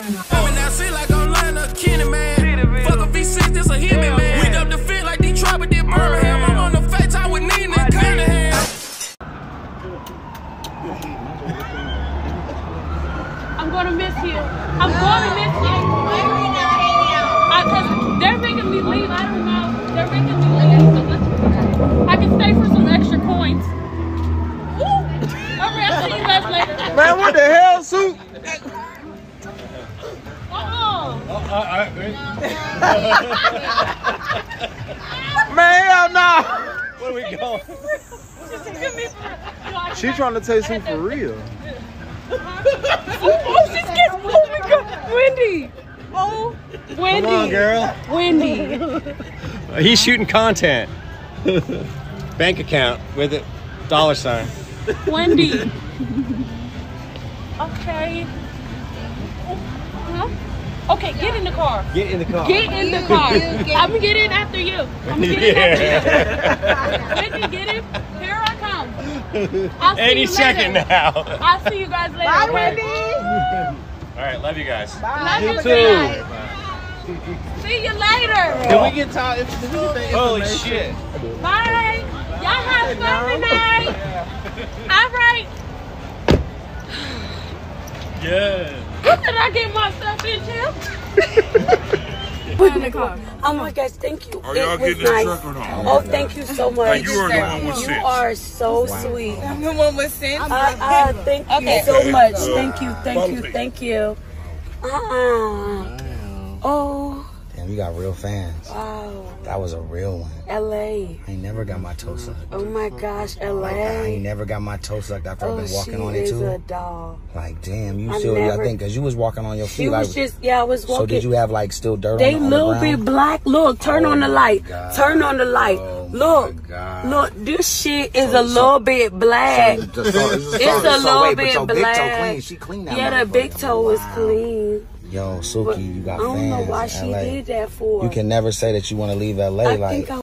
Coming out see like online a Kenny man. Fuck a V6, this a Hemi man. We dump the fit like Detroit with did Birmingham. I'm on the FaceTime with Nene and Cunningham. I'm gonna miss you. I'm gonna miss you. Because they're making me leave. I don't know. They're making me leave. I can stay for some extra coins. I'll see you guys later. Man, what the hell, Sue? Man, hell no. Where we going? She's trying to taste him for real. Oh, she's getting. Oh my God, Wendy. Oh, Wendy. Come on, girl. Wendy. He's shooting content. Bank account with a $. Wendy. Okay. Okay, get in the car. Get in the car. Get in the car. I'm gonna get in after you. I'm gonna get in after you. Wendy, get in. Here I come. I'll see 80 seconds now. I'll see you guys later. Bye, Wendy. All right, love you guys. Bye. Love you too. Bye. See you later. Can we get time? Holy shit. Bye. Y'all have fun tonight. Yeah. All right. Yeah. What did I get myself into? In the car. Oh my gosh, thank you. Are y'all getting nice. The truck or not? Oh, thank you so much. Like you are the one with sense. You are so sweet. I'm the one with sense. Thank you so much. Thank you, thank you. Oh. Damn, you got real fans. Wow. That was a real one. L.A. I ain't never got my toes sucked. Oh my gosh, L.A. Like, I ain't never got my toes sucked after I've been walking on it too. She is a doll. Like, damn, you still, I think, because you was walking on your feet. Like, was just, yeah, I was walking. So did you have, like, still dirt on the ground? They little bit black. Look, turn on the light. God. Turn on the light. Oh look, look, this shit is a little bit black. It's a little bit black. She clean now. Yeah, the big toe is clean. Yo, Suki, you got fans. I don't know why she did that for. You can never say that you want to leave LA. Like.